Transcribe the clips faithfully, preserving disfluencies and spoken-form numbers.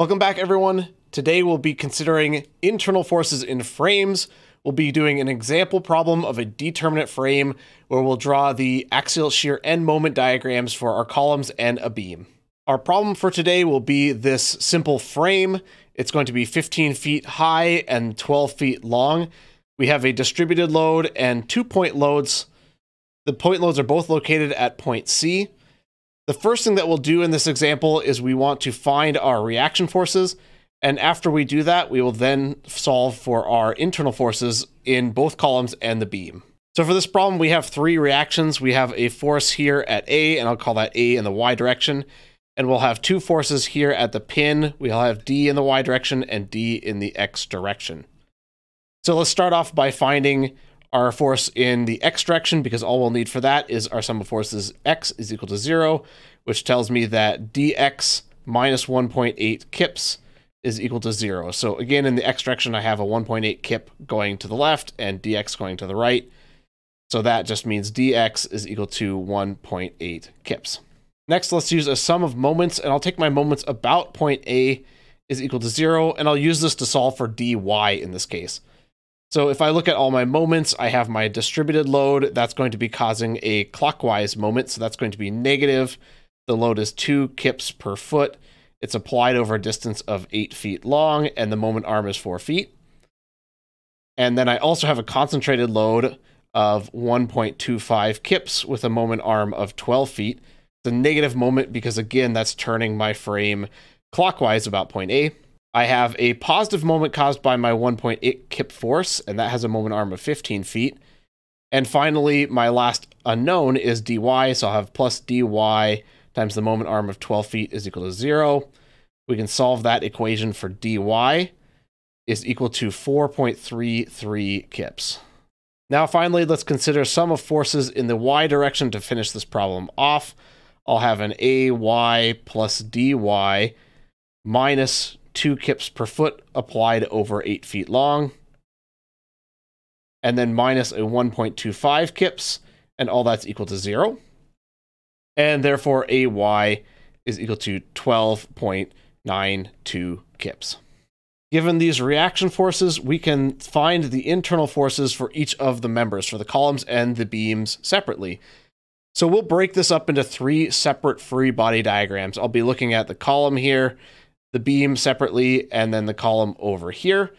Welcome back, everyone. Today we'll be considering internal forces in frames. We'll be doing an example problem of a determinate frame where we'll draw the axial shear and moment diagrams for our columns and a beam. Our problem for today will be this simple frame. It's going to be fifteen feet high and twelve feet long. We have a distributed load and two point loads. The point loads are both located at point C. The first thing that we'll do in this example is we want to find our reaction forces. And after we do that, we will then solve for our internal forces in both columns and the beam. So for this problem, we have three reactions. We have a force here at A, and I'll call that A in the Y direction. And we'll have two forces here at the pin. We'll have D in the Y direction and D in the X direction. So let's start off by finding our force in the X direction, because all we'll need for that is our sum of forces X is equal to zero, which tells me that D X minus one point eight kips is equal to zero. So again, in the X direction, I have a one point eight kip going to the left and D X going to the right. So that just means D X is equal to one point eight kips. Next, let's use a sum of moments, and I'll take my moments about point A is equal to zero, and I'll use this to solve for dy in this case. So if I look at all my moments, I have my distributed load. That's going to be causing a clockwise moment, so that's going to be negative. The load is two kips per foot. It's applied over a distance of eight feet long, and the moment arm is four feet. And then I also have a concentrated load of one point two five kips with a moment arm of twelve feet. It's a negative moment because, again, that's turning my frame clockwise about point A. I have a positive moment caused by my one point eight kip force, and that has a moment arm of fifteen feet. And finally, my last unknown is dy, so I'll have plus dy times the moment arm of twelve feet is equal to zero. We can solve that equation for dy is equal to four point three three kips. Now, finally, let's consider sum of forces in the Y direction to finish this problem off. I'll have an A Y plus dy minus two kips per foot applied over eight feet long, and then minus a one point two five kips, and all that's equal to zero. And therefore, A Y is equal to twelve point nine two kips. Given these reaction forces, we can find the internal forces for each of the members, for the columns and the beams separately. So we'll break this up into three separate free body diagrams. I'll be looking at the column here, the beam separately, and then the column over here.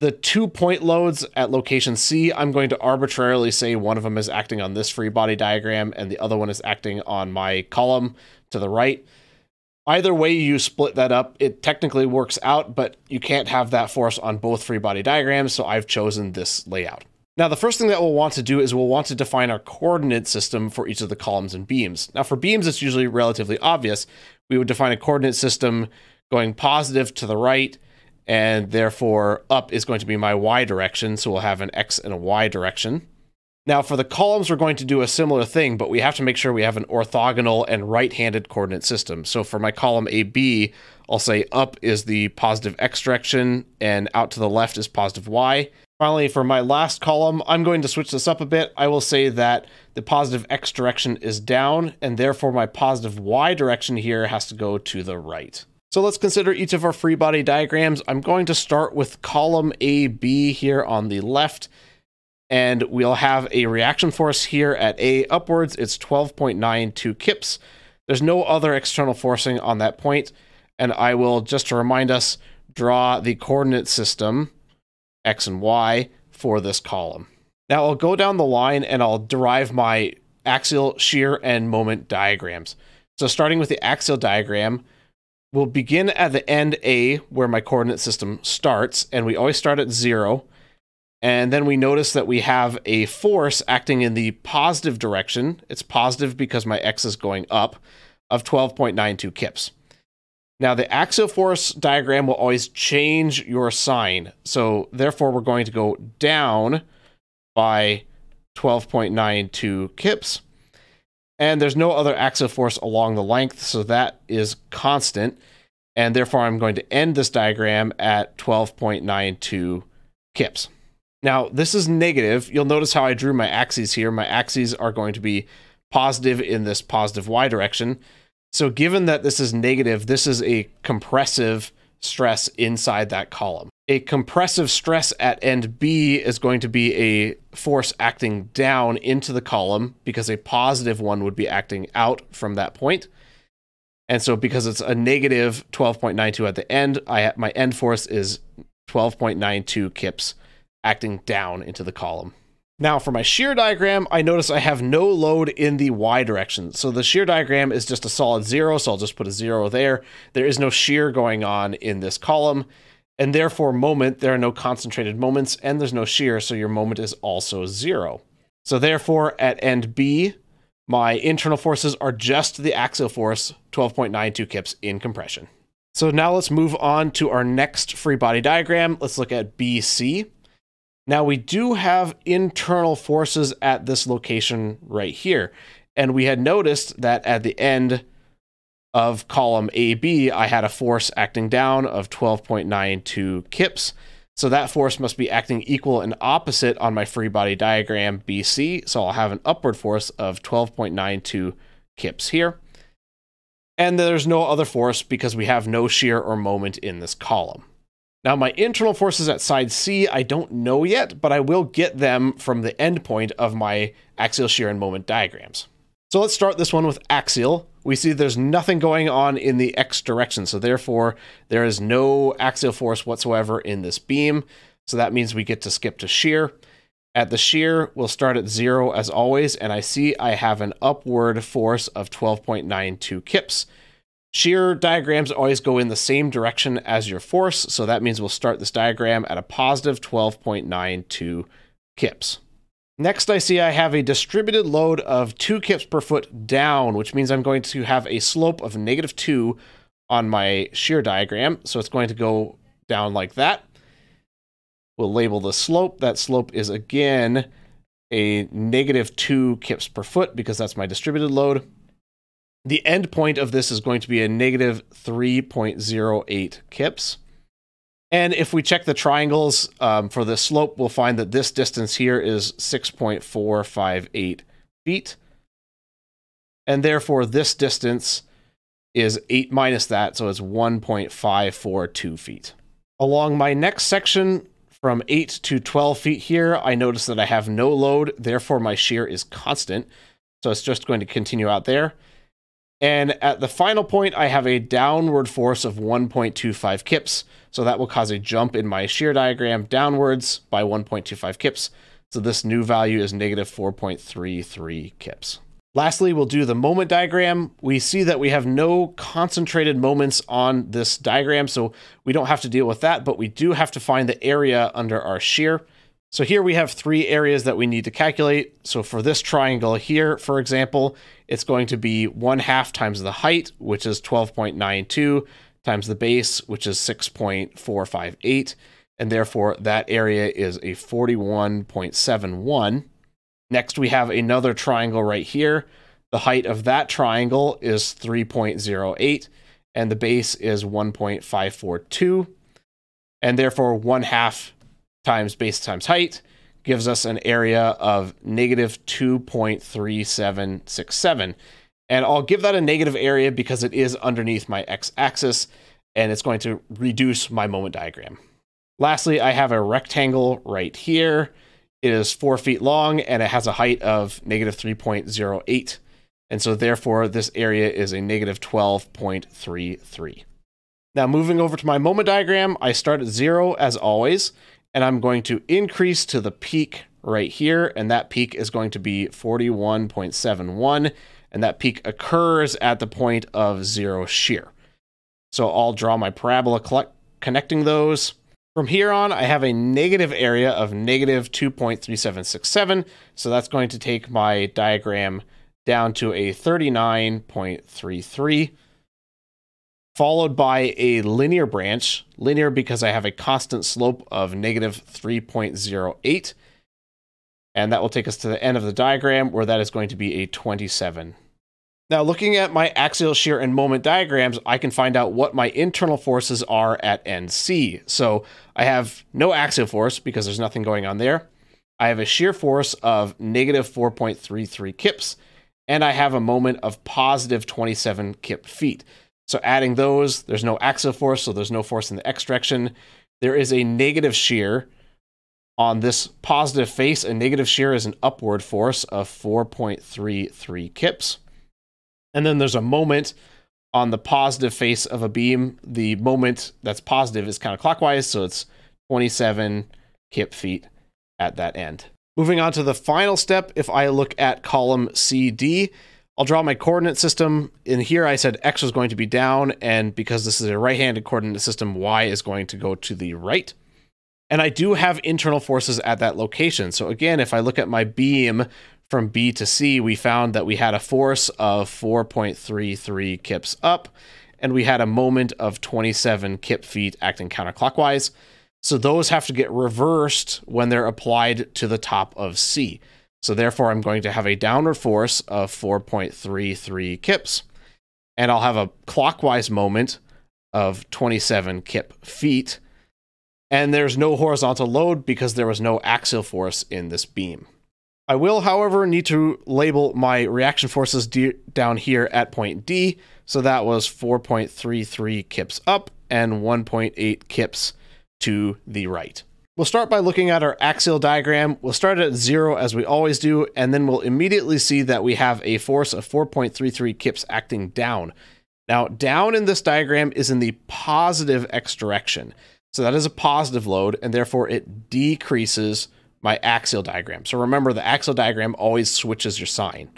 The two point loads at location C, I'm going to arbitrarily say one of them is acting on this free body diagram and the other one is acting on my column to the right. Either way you split that up, it technically works out, but you can't have that force on both free body diagrams, so I've chosen this layout. Now, the first thing that we'll want to do is we'll want to define our coordinate system for each of the columns and beams. Now, for beams, it's usually relatively obvious. We would define a coordinate system going positive to the right, and therefore up is going to be my Y direction, so we'll have an X and a Y direction. Now, for the columns, we're going to do a similar thing, but we have to make sure we have an orthogonal and right-handed coordinate system. So for my column A B, I'll say up is the positive X direction and out to the left is positive Y. Finally, for my last column, I'm going to switch this up a bit. I will say that the positive X direction is down, and therefore my positive Y direction here has to go to the right. So let's consider each of our free body diagrams. I'm going to start with column A B here on the left. And we'll have a reaction force here at A upwards. It's twelve point nine two kips. There's no other external forcing on that point. And I will, just to remind us, draw the coordinate system, X and Y, for this column. Now I'll go down the line and I'll derive my axial shear and moment diagrams. So starting with the axial diagram, we'll begin at the end A, where my coordinate system starts, and we always start at zero. And then we notice that we have a force acting in the positive direction. It's positive because my X is going up of twelve point nine two kips. Now the axial force diagram will always change your sign. So therefore we're going to go down by twelve point nine two kips. And there's no other axial force along the length, so that is constant. And therefore I'm going to end this diagram at twelve point nine two kips. Now, this is negative. You'll notice how I drew my axes here. My axes are going to be positive in this positive Y direction. So given that this is negative, this is a compressive stress inside that column. A compressive stress at end B is going to be a force acting down into the column because a positive one would be acting out from that point. And so because it's a negative twelve point nine two at the end, I my end force is twelve point nine two kips acting down into the column. Now for my shear diagram, I notice I have no load in the Y direction. So the shear diagram is just a solid zero, so I'll just put a zero there. There is no shear going on in this column, and therefore moment, there are no concentrated moments, and there's no shear, so your moment is also zero. So therefore at end B, my internal forces are just the axial force, twelve point nine two kips in compression. So now let's move on to our next free body diagram. Let's look at B C. Now we do have internal forces at this location right here. And we had noticed that at the end of column A B, I had a force acting down of twelve point nine two kips. So that force must be acting equal and opposite on my free body diagram B C. So I'll have an upward force of twelve point nine two kips here. And there's no other force because we have no shear or moment in this column. Now my internal forces at side C, I don't know yet, but I will get them from the endpoint of my axial shear and moment diagrams. So let's start this one with axial. We see there's nothing going on in the X direction, so therefore there is no axial force whatsoever in this beam. So that means we get to skip to shear. At the shear, we'll start at zero as always, and I see I have an upward force of twelve point nine two kips. Shear diagrams always go in the same direction as your force, so that means we'll start this diagram at a positive twelve point nine two kips. Next, I see I have a distributed load of two kips per foot down, which means I'm going to have a slope of negative two on my shear diagram, so it's going to go down like that. We'll label the slope. That slope is, again, a negative two kips per foot because that's my distributed load. The end point of this is going to be a negative three point zero eight kips. And if we check the triangles um, for the slope, we'll find that this distance here is six point four five eight feet. And therefore, this distance is eight minus that, so it's one point five four two feet. Along my next section, from eight to twelve feet here, I notice that I have no load, therefore my shear is constant. So it's just going to continue out there. And at the final point, I have a downward force of one point two five kips. So that will cause a jump in my shear diagram downwards by one point two five kips. So this new value is negative four point three three kips. Lastly, we'll do the moment diagram. We see that we have no concentrated moments on this diagram, so we don't have to deal with that, but we do have to find the area under our shear. So here we have three areas that we need to calculate. So for this triangle here, for example, it's going to be one half times the height, which is twelve point nine two, times the base, which is six point four five eight, and therefore that area is a forty-one point seven one. Next, we have another triangle right here. The height of that triangle is three point zero eight, and the base is one point five four two. And therefore, one half times base times height gives us an area of negative two point three seven six seven. And I'll give that a negative area because it is underneath my x-axis, and it's going to reduce my moment diagram. Lastly, I have a rectangle right here. It is four feet long, and it has a height of negative three point zero eight. And so therefore, this area is a negative twelve point three three. Now moving over to my moment diagram, I start at zero as always, and I'm going to increase to the peak right here, and that peak is going to be forty-one point seven one, and that peak occurs at the point of zero shear. So I'll draw my parabola connecting those. From here on, I have a negative area of negative two point three seven six seven, so that's going to take my diagram down to a thirty-nine point three three, followed by a linear branch, linear because I have a constant slope of negative three point zero eight, and that will take us to the end of the diagram, where that is going to be a twenty-seven. Now, looking at my axial shear and moment diagrams, I can find out what my internal forces are at end C. So I have no axial force because there's nothing going on there. I have a shear force of negative four point three three kips, and I have a moment of positive twenty-seven kip feet. So adding those, there's no axial force, so there's no force in the X direction. There is a negative shear on this positive face, and negative shear is an upward force of four point three three kips. And then there's a moment on the positive face of a beam. The moment that's positive is counterclockwise, so it's twenty-seven kip feet at that end. Moving on to the final step, if I look at column C D, I'll draw my coordinate system. In here, I said X was going to be down, and because this is a right-handed coordinate system, Y is going to go to the right. And I do have internal forces at that location. So again, if I look at my beam from B to C, we found that we had a force of four point three three kips up, and we had a moment of twenty-seven kip feet acting counterclockwise. So those have to get reversed when they're applied to the top of C. So therefore, I'm going to have a downward force of four point three three kips, and I'll have a clockwise moment of twenty-seven kip feet. And there's no horizontal load because there was no axial force in this beam. I will, however, need to label my reaction forces down here at point D. So that was four point three three kips up and one point eight kips to the right. We'll start by looking at our axial diagram. We'll start at zero as we always do, and then we'll immediately see that we have a force of four point three three kips acting down. Now, down in this diagram is in the positive X direction. So that is a positive load, and therefore it decreases my axial diagram. So remember, the axial diagram always switches your sign.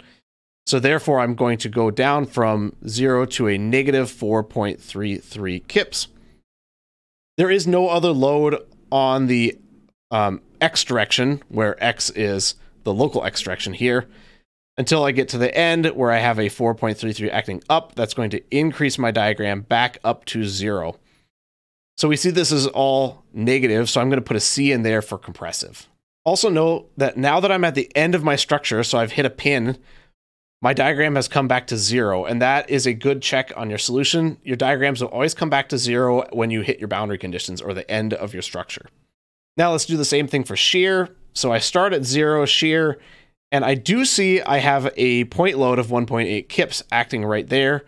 So therefore, I'm going to go down from zero to a negative four point three three kips. There is no other load on the um, X direction, where X is the local X direction here, until I get to the end where I have a four point three three acting up. That's going to increase my diagram back up to zero. So we see this is all negative, so I'm going to put a C in there for compressive. Also know that now that I'm at the end of my structure, so I've hit a pin, my diagram has come back to zero, and that is a good check on your solution. Your diagrams will always come back to zero when you hit your boundary conditions or the end of your structure. Now let's do the same thing for shear. So I start at zero shear, and I do see I have a point load of one point eight kips acting right there.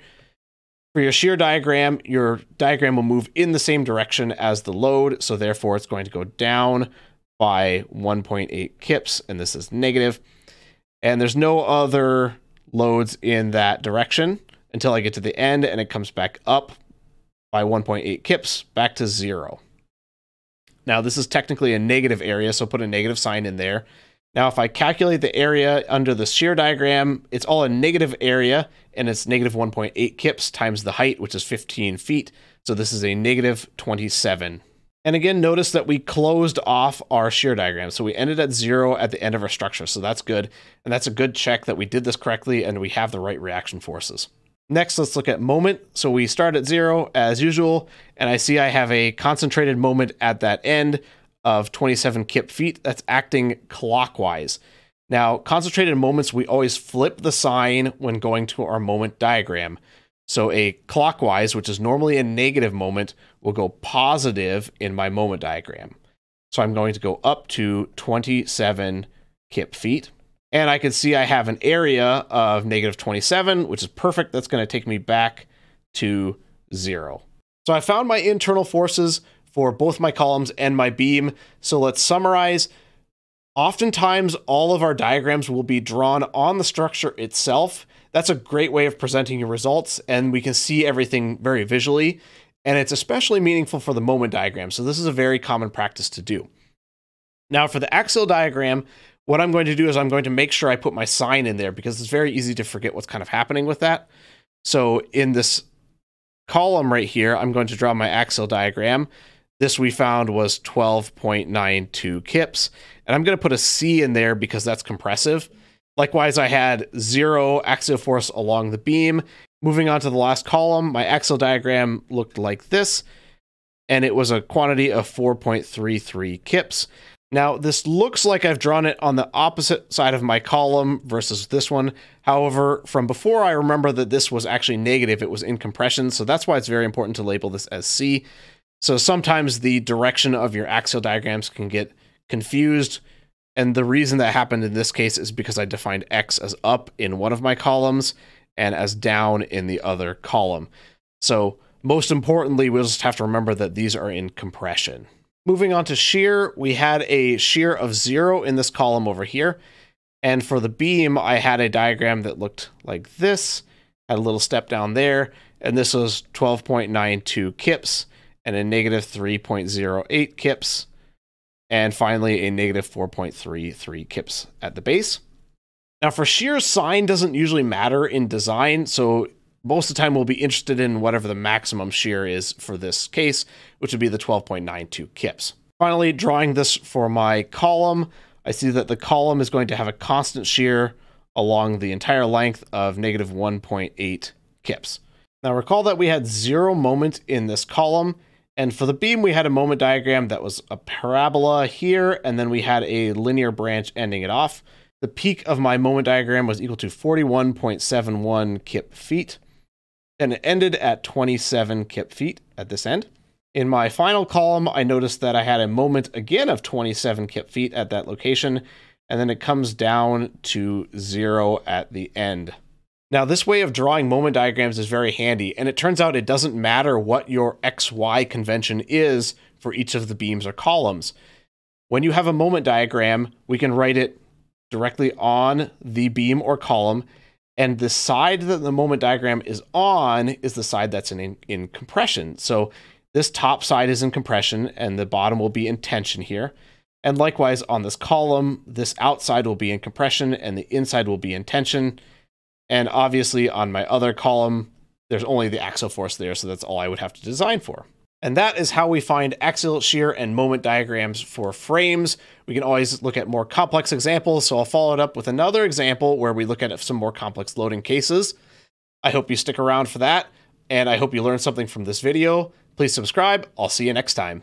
For your shear diagram, your diagram will move in the same direction as the load, so therefore it's going to go down by one point eight kips, and this is negative. And there's no other loads in that direction until I get to the end, and it comes back up by one point eight kips back to zero. Now this is technically a negative area, so put a negative sign in there. Now if I calculate the area under the shear diagram, it's all a negative area, and it's negative one point eight kips times the height, which is fifteen feet. So this is a negative twenty-seven. And again, notice that we closed off our shear diagram. So we ended at zero at the end of our structure. So that's good. And that's a good check that we did this correctly and we have the right reaction forces. Next, let's look at moment. So we start at zero as usual, and I see I have a concentrated moment at that end of twenty-seven kip feet. That's acting clockwise. Now, concentrated moments, we always flip the sign when going to our moment diagram. So a clockwise, which is normally a negative moment, will go positive in my moment diagram. So I'm going to go up to twenty-seven kip feet. And I can see I have an area of negative twenty-seven, which is perfect. That's going to take me back to zero. So I found my internal forces for both my columns and my beam. So let's summarize. Oftentimes, all of our diagrams will be drawn on the structure itself. That's a great way of presenting your results, and we can see everything very visually, and it's especially meaningful for the moment diagram, so this is a very common practice to do. Now for the axial diagram, what I'm going to do is I'm going to make sure I put my sign in there because it's very easy to forget what's kind of happening with that. So in this column right here, I'm going to draw my axial diagram. This we found was twelve point nine two kips, and I'm going to put a C in there because that's compressive. Likewise, I had zero axial force along the beam. Moving on to the last column, my axial diagram looked like this, and it was a quantity of four point three three kips. Now, this looks like I've drawn it on the opposite side of my column versus this one. However, from before, I remember that this was actually negative. It was in compression, so that's why it's very important to label this as C. So sometimes the direction of your axial diagrams can get confused. And the reason that happened in this case is because I defined X as up in one of my columns and as down in the other column. So most importantly, we'll just have to remember that these are in compression. Moving on to shear, we had a shear of zero in this column over here. And for the beam, I had a diagram that looked like this, had a little step down there, and this was twelve point nine two kips and a negative three point zero eight kips. And finally, a negative four point three three kips at the base. Now for shear, sign doesn't usually matter in design, so most of the time we'll be interested in whatever the maximum shear is for this case, which would be the twelve point nine two kips. Finally, drawing this for my column, I see that the column is going to have a constant shear along the entire length of negative one point eight kips. Now recall that we had zero moment in this column, and for the beam we had a moment diagram that was a parabola here, and then we had a linear branch ending it off. The peak of my moment diagram was equal to forty-one point seven one kip feet, and it ended at twenty-seven kip feet at this end. In my final column, I noticed that I had a moment again of twenty-seven kip feet at that location, and then it comes down to zero at the end. Now this way of drawing moment diagrams is very handy, and it turns out it doesn't matter what your X Y convention is for each of the beams or columns. When you have a moment diagram, we can write it directly on the beam or column, and the side that the moment diagram is on is the side that's in, in compression. So this top side is in compression and the bottom will be in tension here. And likewise on this column, this outside will be in compression and the inside will be in tension. And obviously on my other column, there's only the axial force there, so that's all I would have to design for. And that is how we find axial shear and moment diagrams for frames. We can always look at more complex examples, so I'll follow it up with another example where we look at some more complex loading cases. I hope you stick around for that, and I hope you learned something from this video. Please subscribe. I'll see you next time.